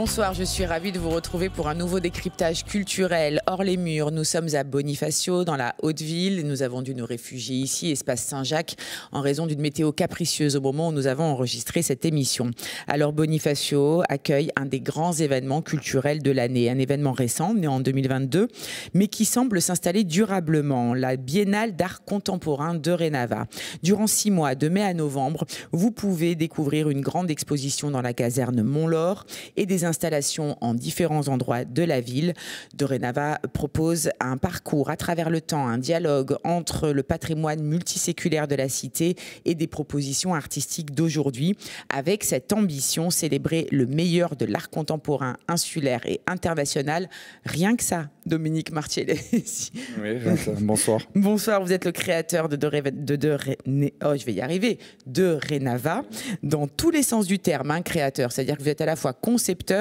Bonsoir, je suis ravie de vous retrouver pour un nouveau décryptage culturel hors les murs. Nous sommes à Bonifacio, dans la Haute-Ville. Nous avons dû nous réfugier ici, espace Saint-Jacques, en raison d'une météo capricieuse au moment où nous avons enregistré cette émission. Alors Bonifacio accueille un des grands événements culturels de l'année. Un événement récent, né en 2022, mais qui semble s'installer durablement. La Biennale d'art contemporain de Renava. Durant 6 mois, de mai à novembre, vous pouvez découvrir une grande exposition dans la caserne Montlaur et des installations en différents endroits de la ville. Renava propose un parcours à travers le temps, un dialogue entre le patrimoine multiséculaire de la cité et des propositions artistiques d'aujourd'hui, avec cette ambition, célébrer le meilleur de l'art contemporain insulaire et international. Rien que ça, Dominique Martiel. Oui, bonsoir. Bonsoir, vous êtes le créateur de Renava, dans tous les sens du terme, hein, créateur, c'est-à-dire que vous êtes à la fois concepteur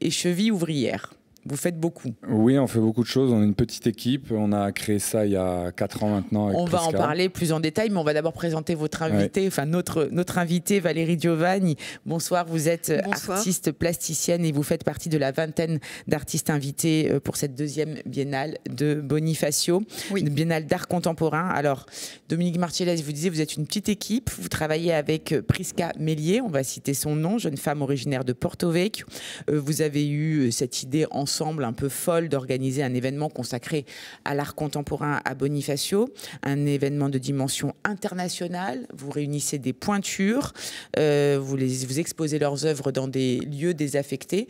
et cheville ouvrière. Vous faites beaucoup. Oui, on fait beaucoup de choses. On est une petite équipe. On a créé ça il y a 4 ans maintenant. Avec Prisca. On va en parler plus en détail, mais on va d'abord présenter votre invité, enfin notre invitée, Valérie Giovanni. Bonsoir, vous êtes artiste plasticienne et vous faites partie de la vingtaine d'artistes invités pour cette deuxième biennale de Bonifacio, une biennale d'art contemporain. Alors, Dominique Martiel, vous disiez, vous êtes une petite équipe. Vous travaillez avec Prisca Mellier, on va citer son nom, jeune femme originaire de Porto Vecchio. Vous avez eu cette idée ensemble un peu folle d'organiser un événement consacré à l'art contemporain à Bonifacio, un événement de dimension internationale. Vous réunissez des pointures, vous exposez leurs œuvres dans des lieux désaffectés.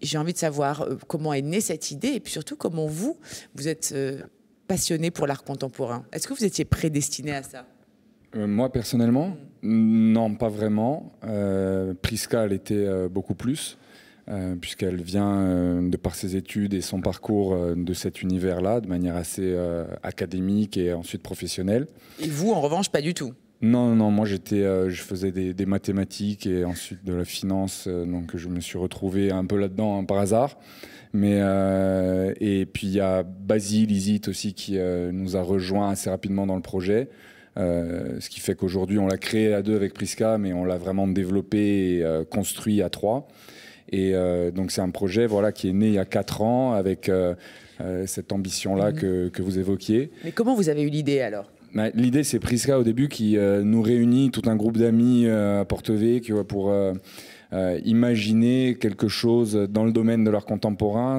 J'ai envie de savoir comment est née cette idée et puis surtout comment vous êtes passionné pour l'art contemporain. Est-ce que vous étiez prédestiné à ça? Moi personnellement, non, pas vraiment. Prisca, elle était beaucoup plus. Puisqu'elle vient, de par ses études et son parcours de cet univers-là, de manière assez académique et ensuite professionnelle. Et vous, en revanche, pas du tout? Non, non, moi je faisais des mathématiques et ensuite de la finance, donc je me suis retrouvé un peu là-dedans par hasard. Mais, et puis il y a Basile Isit aussi qui nous a rejoint assez rapidement dans le projet. Ce qui fait qu'aujourd'hui, on l'a créé à deux avec Prisca, mais on l'a vraiment développé et construit à trois. Et donc c'est un projet voilà, qui est né il y a 4 ans avec cette ambition-là que vous évoquiez. Mais comment vous avez eu l'idée alors? Bah, l'idée c'est Prisca au début qui nous réunit tout un groupe d'amis à Porto Vecchio pour imaginer quelque chose dans le domaine de l'art contemporain.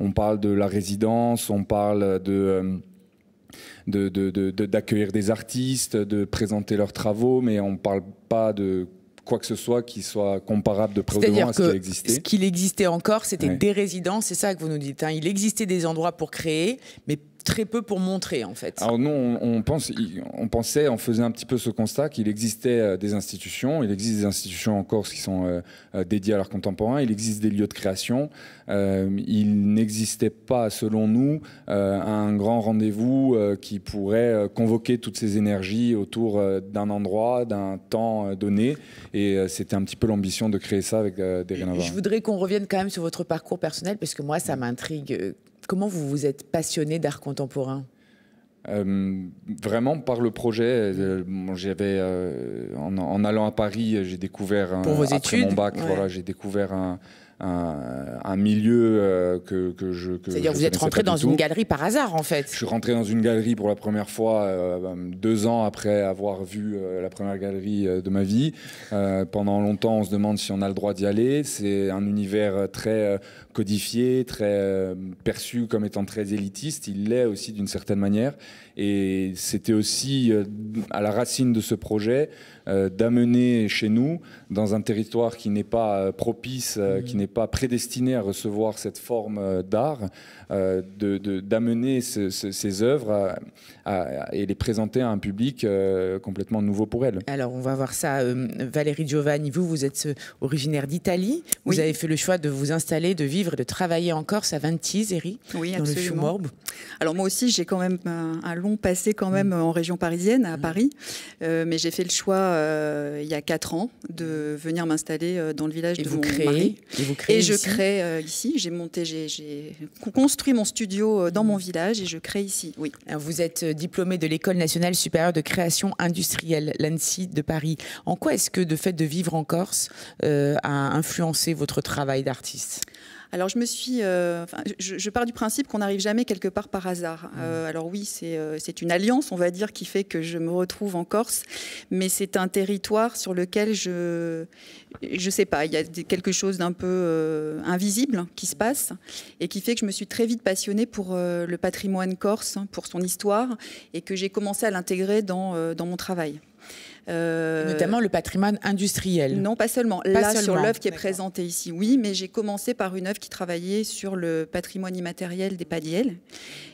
On parle de la résidence, on parle d'accueillir des artistes, de présenter leurs travaux, mais on ne parle pas de quoi que ce soit qui soit comparable de près ou de loin à ce qui existait. Ce qu'il existait encore, c'était des résidences, c'est ça que vous nous dites. Hein. Il existait des endroits pour créer, mais très peu pour montrer, en fait. Alors nous, on faisait un petit peu ce constat qu'il existait des institutions, il existe des institutions en Corse qui sont dédiées à l'art contemporain, il existe des lieux de création. Il n'existait pas, selon nous, un grand rendez-vous qui pourrait convoquer toutes ces énergies autour d'un endroit, d'un temps donné. Et c'était un petit peu l'ambition de créer ça avec des Renava. Je voudrais qu'on revienne quand même sur votre parcours personnel, parce que moi, ça m'intrigue. Comment vous vous êtes passionné d'art contemporain? Vraiment par le projet. En allant à Paris, j'ai découvert, après mon bac, voilà, j'ai découvert un milieu que je... C'est-à-dire que vous êtes rentré dans une galerie par hasard, en fait? Je suis rentré dans une galerie pour la première fois 2 ans après avoir vu la première galerie de ma vie. Pendant longtemps, on se demande si on a le droit d'y aller. C'est un univers très codifié, très perçu comme étant très élitiste. Il l'est aussi d'une certaine manière. Et c'était aussi à la racine de ce projet d'amener chez nous, dans un territoire qui n'est pas propice, qui n'est pas prédestiné à recevoir cette forme d'art, d'amener ces œuvres et les présenter à un public complètement nouveau pour elle. Alors on va voir ça. Valérie Giovanni, vous êtes originaire d'Italie. Oui. Vous avez fait le choix de vous installer, de vivre et de travailler en Corse à Ventiseri, dans le Fiumorbe. Alors moi aussi j'ai quand même un long passé quand même en région parisienne, à Paris, mais j'ai fait le choix il y a 4 ans, de venir m'installer dans le village de mon mari. Et je crée ici. J'ai construit mon studio dans mon village et je crée ici. Oui. Alors vous êtes diplômée de l'École nationale supérieure de création industrielle, l'ANSI de Paris. En quoi est-ce que le fait de vivre en Corse a influencé votre travail d'artiste ? Alors je me suis, je pars du principe qu'on n'arrive jamais quelque part par hasard. Alors oui, c'est une alliance, on va dire, qui fait que je me retrouve en Corse, mais c'est un territoire sur lequel je sais pas, il y a quelque chose d'un peu invisible qui se passe et qui fait que je me suis très vite passionnée pour le patrimoine corse, pour son histoire, et que j'ai commencé à l'intégrer dans mon travail. Notamment le patrimoine industriel. Non, pas seulement. Sur l'œuvre qui est présentée ici, oui, mais j'ai commencé par une œuvre qui travaillait sur le patrimoine immatériel des Palliels,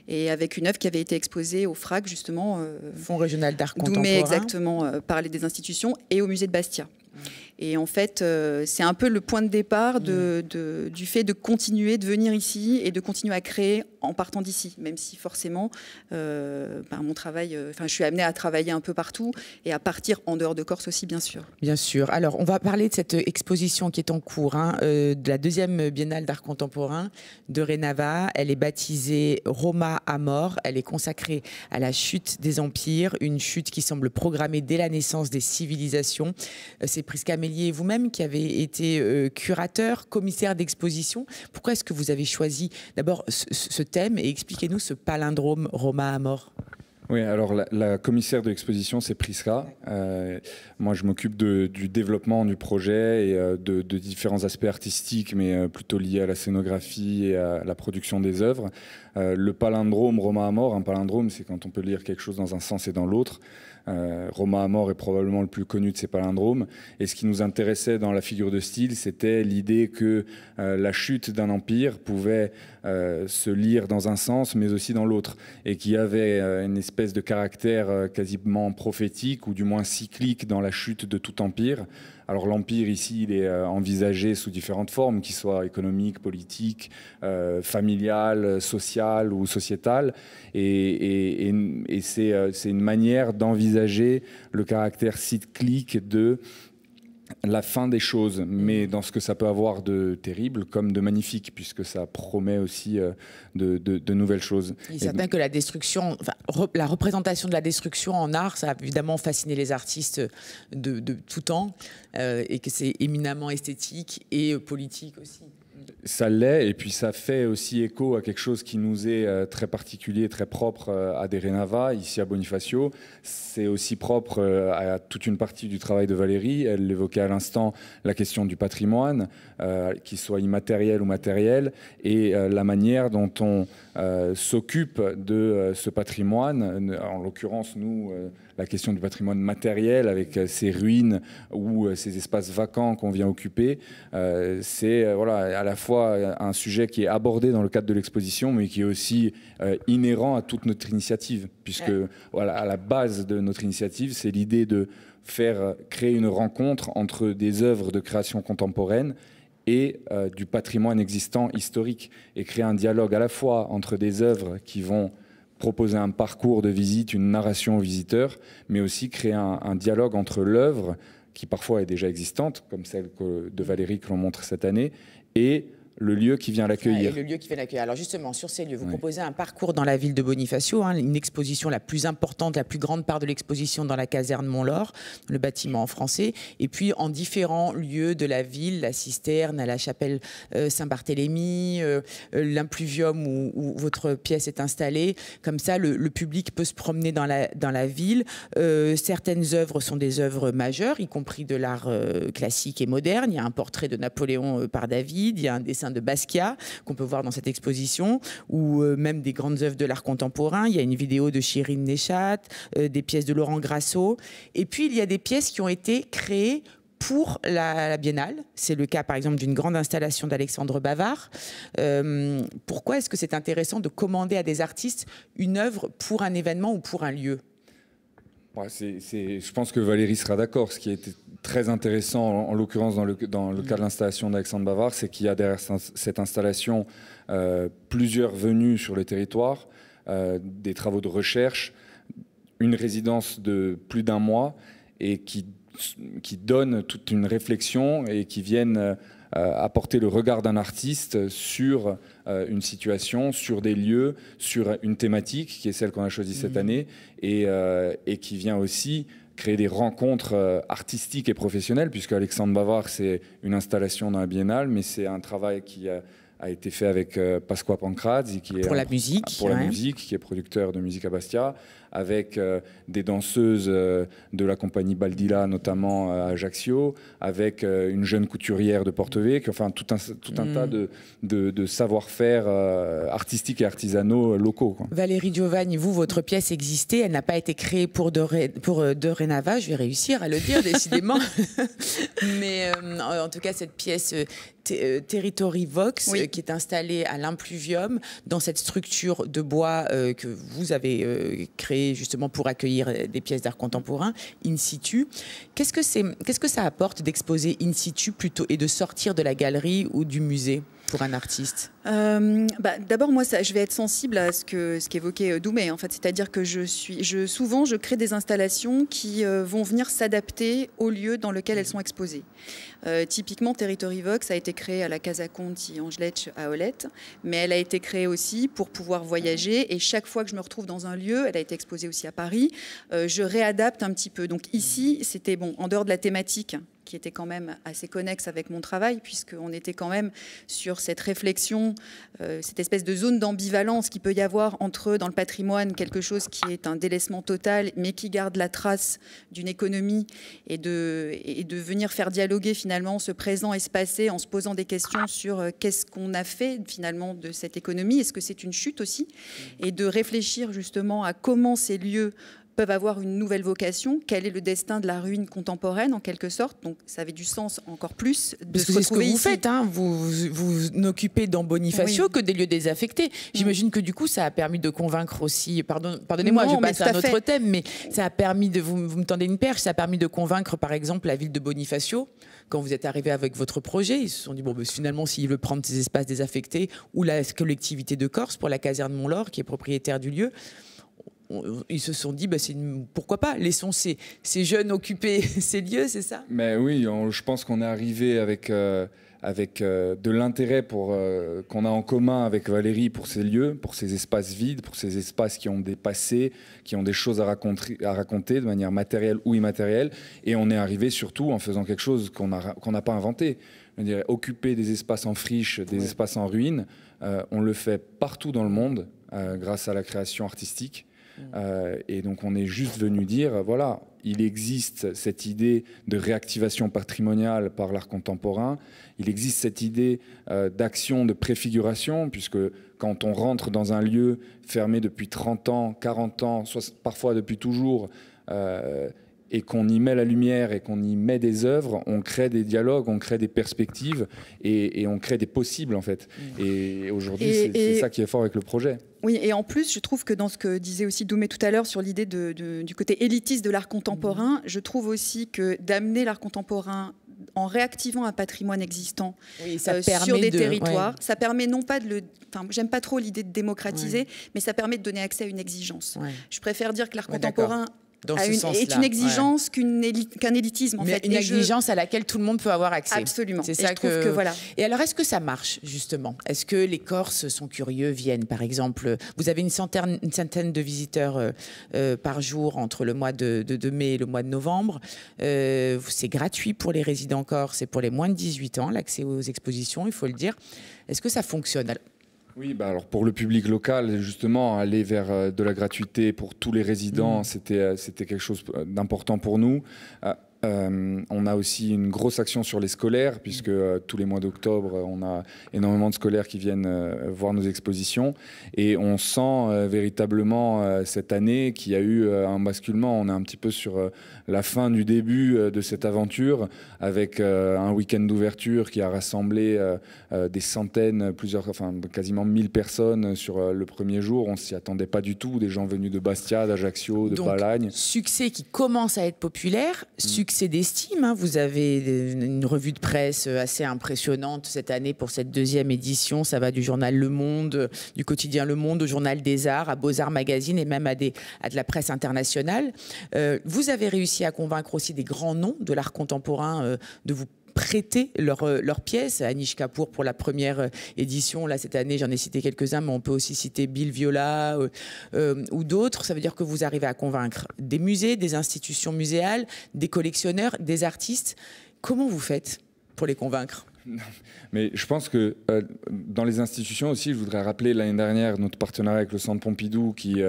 et avec une œuvre qui avait été exposée au FRAC, justement. Fonds régional d'art contemporain. Doumé, exactement, parler des institutions, et au musée de Bastia. Et en fait, c'est un peu le point de départ du fait de continuer, de venir ici et de continuer à créer en partant d'ici, même si forcément, par mon travail, je suis amenée à travailler un peu partout et à partir en dehors de Corse aussi, bien sûr. Bien sûr. Alors, on va parler de cette exposition qui est en cours, hein, de la 2e Biennale d'art contemporain de Renava. Elle est baptisée Roma Amor. Elle est consacrée à la chute des empires, une chute qui semble programmée dès la naissance des civilisations. C'est Prisca Mellier, vous-même, qui avez été curateur, commissaire d'exposition. Pourquoi est-ce que vous avez choisi d'abord ce thème et expliquez-nous ce palindrome Roma Amor? Oui, alors la commissaire de l'exposition, c'est Prisca. Moi, je m'occupe du développement du projet et de différents aspects artistiques, mais plutôt liés à la scénographie et à la production des œuvres. Le palindrome Roma Amor, un palindrome, c'est quand on peut lire quelque chose dans un sens et dans l'autre. Roma Amor est probablement le plus connu de ces palindromes. Et ce qui nous intéressait dans la figure de style, c'était l'idée que la chute d'un empire pouvait se lire dans un sens, mais aussi dans l'autre, et qu'il y avait une espèce de caractère quasiment prophétique, ou du moins cyclique, dans la chute de tout empire. Alors l'empire ici, il est envisagé sous différentes formes, qu'ils soient économiques, politiques, familiales, sociales ou sociétales. Et c'est une manière d'envisager le caractère cyclique de la fin des choses, mais dans ce que ça peut avoir de terrible comme de magnifique, puisque ça promet aussi de nouvelles choses. Il est certain que la destruction, la représentation de la destruction en art, ça a évidemment fasciné les artistes de tout temps, et que c'est éminemment esthétique et politique aussi. Ça l'est, et puis ça fait aussi écho à quelque chose qui nous est très particulier, très propre à des Renava, ici à Bonifacio. C'est aussi propre à toute une partie du travail de Valérie. Elle évoquait à l'instant la question du patrimoine, qu'il soit immatériel ou matériel, et la manière dont on s'occupe de ce patrimoine. En l'occurrence, nous, la question du patrimoine matériel, avec ces ruines ou ces espaces vacants qu'on vient occuper, c'est voilà, à la fois un sujet qui est abordé dans le cadre de l'exposition, mais qui est aussi inhérent à toute notre initiative, puisque voilà, à la base de notre initiative, c'est l'idée de créer une rencontre entre des œuvres de création contemporaine et du patrimoine existant historique, et créer un dialogue à la fois entre des œuvres qui vont proposer un parcours de visite, une narration aux visiteurs, mais aussi créer un dialogue entre l'œuvre, qui parfois est déjà existante, comme celle de Valérie que l'on montre cette année, et le lieu qui vient l'accueillir. Ah, le lieu qui vient l'accueillir. Alors justement, sur ces lieux, vous proposez un parcours dans la ville de Bonifacio, hein, une exposition la plus importante, la plus grande part de l'exposition dans la caserne Montlaur, le bâtiment français, et puis en différents lieux de la ville, la cisterne, à la chapelle Saint-Barthélemy, l'Impluvium où votre pièce est installée. Comme ça, le public peut se promener dans la ville. Certaines œuvres sont des œuvres majeures, y compris de l'art classique et moderne. Il y a un portrait de Napoléon par David, il y a un dessin de Basquiat qu'on peut voir dans cette exposition, ou même des grandes œuvres de l'art contemporain. Il y a une vidéo de Shirin Neshat, des pièces de Laurent Grasso, et puis il y a des pièces qui ont été créées pour la Biennale. C'est le cas par exemple d'une grande installation d'Alexandre Bavard. Pourquoi est-ce que c'est intéressant de commander à des artistes une œuvre pour un événement ou pour un lieu? Je pense que Valérie sera d'accord. Ce qui était très intéressant, en l'occurrence dans le cas de l'installation d'Alexandre Bavard, c'est qu'il y a derrière cette installation plusieurs venues sur le territoire, des travaux de recherche, une résidence de plus d'1 mois, et qui qui donnent toute une réflexion et qui viennent apporter le regard d'un artiste sur une situation, sur des lieux, sur une thématique qui est celle qu'on a choisie cette année et qui vient aussi créer des rencontres artistiques et professionnelles, puisque Alexandre Bavard, c'est une installation dans la Biennale, mais c'est un travail qui a été fait avec Pasqua Pancraz, qui est pour la musique, qui est producteur de musique à Bastia, avec des danseuses de la compagnie Baldila, notamment à Ajaccio, avec une jeune couturière de Porto Vecchio, enfin tout un tas de savoir-faire artistiques et artisanaux locaux, quoi. Valérie Giovanni, vous, votre pièce existait, elle n'a pas été créée pour Renava, je vais réussir à le dire décidément, mais en tout cas cette pièce Territory Vox, qui est installée à l'Impluvium, dans cette structure de bois que vous avez créée justement pour accueillir des pièces d'art contemporain, in situ. Qu'est-ce que ça apporte d'exposer in situ plutôt et de sortir de la galerie ou du musée pour un artiste? D'abord, moi, je vais être sensible à ce qu'évoquait Doumé, en fait. C'est-à-dire que souvent, je crée des installations qui vont venir s'adapter au lieu dans lequel elles sont exposées. Typiquement, Territory Vox a été créée à la Casa Conti-Angelet à Olette, mais elle a été créée aussi pour pouvoir voyager. Et chaque fois que je me retrouve dans un lieu, elle a été exposée aussi à Paris, je réadapte un petit peu. Donc ici, c'était bon, en dehors de la thématique, qui était quand même assez connexe avec mon travail, puisqu'on était quand même sur cette réflexion, cette espèce de zone d'ambivalence qu'il peut y avoir entre, dans le patrimoine, quelque chose qui est un délaissement total, mais qui garde la trace d'une économie, et de venir faire dialoguer finalement ce présent espacé en se posant des questions sur qu'est-ce qu'on a fait finalement de cette économie, est-ce que c'est une chute aussi, et de réfléchir justement à comment ces lieux peuvent avoir une nouvelle vocation, quel est le destin de la ruine contemporaine en quelque sorte, donc ça avait du sens encore plus de se retrouver ici. C'est ce que vous faites, hein. vous n'occupez dans Bonifacio que des lieux désaffectés. J'imagine que du coup ça a permis de convaincre aussi, pardonnez-moi je passe à un autre thème, mais ça a permis de, vous me tendez une perche, ça a permis de convaincre par exemple la ville de Bonifacio, quand vous êtes arrivé avec votre projet, ils se sont dit bon ben, finalement s'il veut prendre ces espaces désaffectés, ou la collectivité de Corse pour la caserne Montlaur qui est propriétaire du lieu, ils se sont dit, bah, pourquoi pas, laissons ces jeunes occuper ces lieux, c'est ça? Mais oui, je pense qu'on est arrivé avec de l'intérêt qu'on a en commun avec Valérie pour ces lieux, pour ces espaces vides, pour ces espaces qui ont des passés, qui ont des choses à raconter de manière matérielle ou immatérielle. Et on est arrivé surtout en faisant quelque chose qu'on n'a pas inventé. Je dirais, occuper des espaces en friche, des espaces en ruine, on le fait partout dans le monde grâce à la création artistique. Et donc on est juste venu dire voilà, il existe cette idée de réactivation patrimoniale par l'art contemporain, il existe cette idée d'action, de préfiguration, puisque quand on rentre dans un lieu fermé depuis 30 ans, 40 ans, parfois depuis toujours, et qu'on y met la lumière et qu'on y met des œuvres, on crée des dialogues, on crée des perspectives et on crée des possibles en fait. Et aujourd'hui, c'est ça qui est fort avec le projet. Oui, et en plus, je trouve que dans ce que disait aussi Doumé tout à l'heure sur l'idée du côté élitiste de l'art contemporain, je trouve aussi que d'amener l'art contemporain en réactivant un patrimoine existant sur des territoires, ça permet non pas de le... Enfin, j'aime pas trop l'idée de démocratiser, mais ça permet de donner accès à une exigence. Je préfère dire que l'art contemporain... est une exigence qu'un élitisme en fait. Une exigence à laquelle tout le monde peut avoir accès. Absolument. C'est ça que voilà. Et alors est-ce que ça marche justement? Est-ce que les Corses sont curieux, viennent par exemple? Vous avez une centaine de visiteurs par jour entre le mois de mai et le mois de novembre. C'est gratuit pour les résidents corses et pour les moins de 18 ans, l'accès aux expositions, il faut le dire. Est-ce que ça fonctionne? Oui, alors pour le public local, justement, aller vers de la gratuité pour tous les résidents, c'était quelque chose d'important pour nous. On a aussi une grosse action sur les scolaires, puisque tous les mois d'octobre, on a énormément de scolaires qui viennent voir nos expositions. Et on sent véritablement cette année qu'il y a eu un basculement. On est un petit peu sur la fin du début de cette aventure, avec un week-end d'ouverture qui a rassemblé des centaines, quasiment 1000 personnes sur le premier jour. On ne s'y attendait pas du tout. Des gens venus de Bastia, d'Ajaccio, de Balagne. Succès qui commence à être populaire, succès succès d'estime. Hein. Vous avez une revue de presse assez impressionnante cette année pour cette deuxième édition. Ça va du journal Le Monde, du quotidien Le Monde, au journal des Arts, à Beaux-Arts Magazine et même à de la presse internationale. Vous avez réussi à convaincre aussi des grands noms de l'art contemporain de vous prêter leurs pièces. Anish Kapoor pour la première édition, là cette année j'en ai cité quelques-uns, mais on peut aussi citer Bill Viola ou d'autres. Ça veut dire que vous arrivez à convaincre des musées, des institutions muséales, des collectionneurs, des artistes. Comment vous faites pour les convaincre? Mais je pense que dans les institutions aussi, je voudrais rappeler l'année dernière notre partenariat avec le Centre Pompidou qui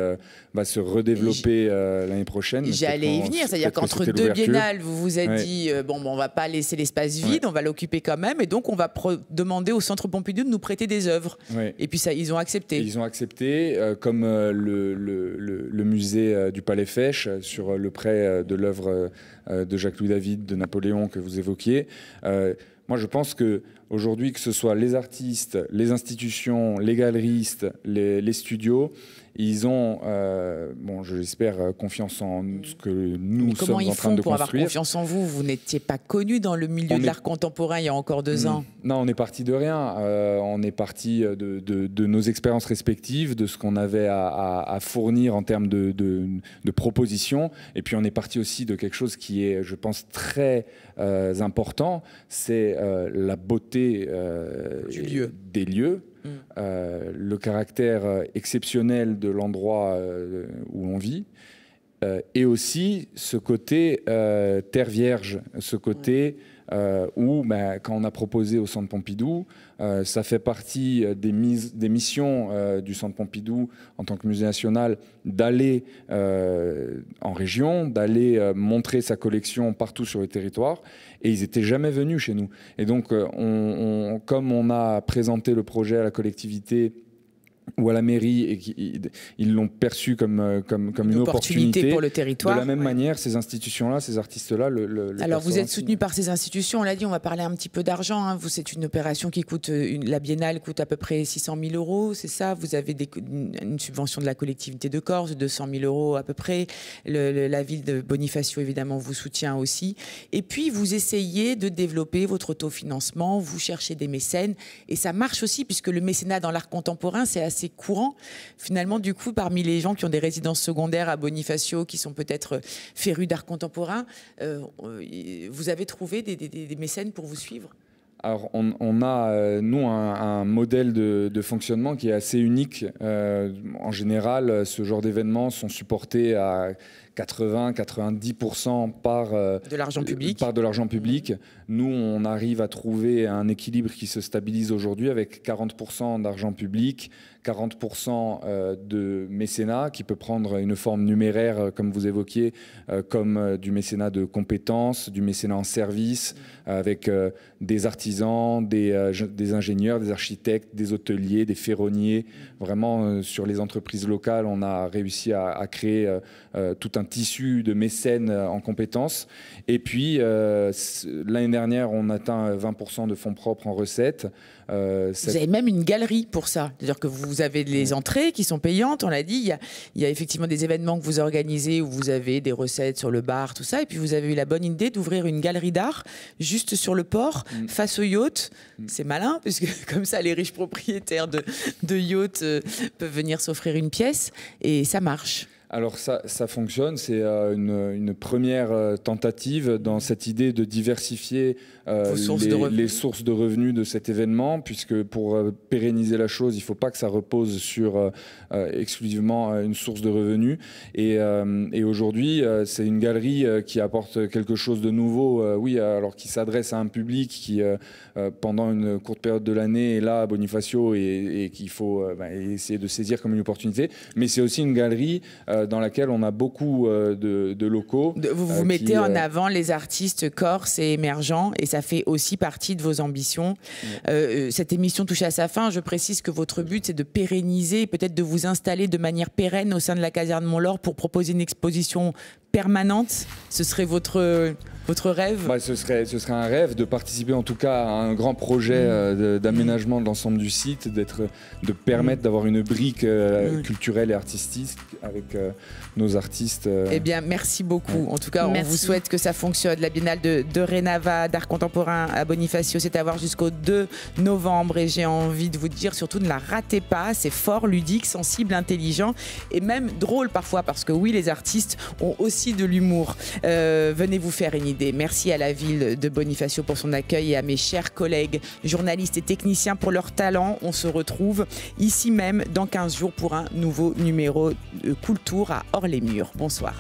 va se redévelopper l'année prochaine. J'allais y venir, c'est-à-dire qu'entre deux biennales, vous vous êtes dit bon, on va pas laisser l'espace vide, on va l'occuper quand même, et donc on va demander au Centre Pompidou de nous prêter des œuvres. Ouais. Et puis ça, ils ont accepté. Et ils ont accepté, comme le musée du Palais Fesch sur le prêt de l'œuvre de Jacques-Louis David, de Napoléon que vous évoquiez. Moi, je pense qu'aujourd'hui, que ce soit les artistes, les institutions, les galeristes, les studios, ils ont, bon, je l'espère, confiance en ce que nous sommes en train de construire. Comment ils font pour avoir confiance en vous? Vous n'étiez pas connu dans le milieu de l'art contemporain il y a encore 2 ans. Non, on est parti de rien. On est parti de nos expériences respectives, de ce qu'on avait à fournir en termes de propositions. Et puis, on est parti aussi de quelque chose qui est, je pense, très important. C'est la beauté des lieux. Le caractère exceptionnel de l'endroit où on vit et aussi ce côté terre vierge, ce côté où quand on a proposé au Centre Pompidou, ça fait partie des missions du Centre Pompidou en tant que musée national d'aller en région, d'aller montrer sa collection partout sur le territoire, et ils n'étaient jamais venus chez nous. Et donc comme on a présenté le projet à la collectivité ou à la mairie, et ils l'ont perçu comme une opportunité pour le territoire. De la même manière, ces institutions-là, ces artistes-là... Alors vous êtes soutenu par ces institutions, on l'a dit, on va parler un petit peu d'argent. Hein. C'est une opération qui coûte, la biennale coûte à peu près 600 000 €, c'est ça? Vous avez une subvention de la collectivité de Corse, 200 000 € à peu près. La ville de Bonifacio, évidemment, vous soutient aussi. Et puis vous essayez de développer votre autofinancement, vous cherchez des mécènes, et ça marche aussi, puisque le mécénat dans l'art contemporain, c'est assez courant. Finalement, du coup, parmi les gens qui ont des résidences secondaires à Bonifacio, qui sont peut-être férus d'art contemporain, vous avez trouvé des mécènes pour vous suivre? Alors, on a, nous, un modèle de fonctionnement qui est assez unique. En général, ce genre d'événements sont supportés à 80-90% par de l'argent public. Nous, on arrive à trouver un équilibre qui se stabilise aujourd'hui avec 40% d'argent public, 40% de mécénat qui peut prendre une forme numéraire, comme vous évoquiez, comme du mécénat de compétences, du mécénat en service, avec des artisans, des ingénieurs, des architectes, des hôteliers, des ferronniers. Vraiment, sur les entreprises locales, on a réussi à créer tout un tissu de mécènes en compétences. Et puis, l'année dernière, on atteint 20% de fonds propres en recettes. Vous avez même une galerie pour ça. C'est-à-dire que vous avez les entrées qui sont payantes, on l'a dit. Il y a effectivement des événements que vous organisez où vous avez des recettes sur le bar, tout ça. Et puis, vous avez eu la bonne idée d'ouvrir une galerie d'art juste sur le port, face au yacht. C'est malin, puisque comme ça, les riches propriétaires de yachts peuvent venir s'offrir une pièce. Et ça marche. Alors ça fonctionne, c'est une première tentative dans cette idée de diversifier les sources de revenus de cet événement, puisque pour pérenniser la chose, il ne faut pas que ça repose sur exclusivement une source de revenus. Et aujourd'hui, c'est une galerie qui apporte quelque chose de nouveau, oui, alors qui s'adresse à un public qui, pendant une courte période de l'année, est là à Bonifacio et qu'il faut essayer de saisir comme une opportunité. Mais c'est aussi une galerie dans laquelle on a beaucoup de locaux. Vous mettez en avant les artistes corses et émergents, et ça fait aussi partie de vos ambitions. Cette émission touche à sa fin. Je précise que votre but, c'est de pérenniser et peut-être de vous installer de manière pérenne au sein de la caserne Montlaur pour proposer une exposition permanente. Ce serait votre rêve? Ce serait un rêve de participer en tout cas à un grand projet d'aménagement de l'ensemble du site, de permettre d'avoir une brique culturelle et artistique avec nos artistes. Eh bien, merci beaucoup. Ouais. En tout cas, merci. On vous souhaite que ça fonctionne. La Biennale de Renava d'art contemporain à Bonifacio, c'est à voir jusqu'au 2 novembre. Et j'ai envie de vous dire, surtout, ne la ratez pas. C'est fort, ludique, sensible, intelligent et même drôle parfois parce que oui, les artistes ont aussi de l'humour. Venez vous faire une idée. Merci à la ville de Bonifacio pour son accueil et à mes chers collègues journalistes et techniciens pour leur talent. On se retrouve ici même dans 15 jours pour un nouveau numéro de Culture à Hors les Murs. Bonsoir.